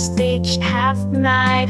hostage half my